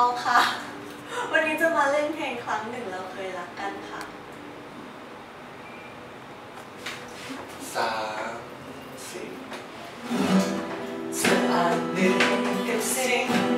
องค่ะวันนี้จะมาเล่นเพลงครั้งหนึ่งเราเคยรักกันค่ะ3 4 เธออาจเหนื่อยกับสิ่ง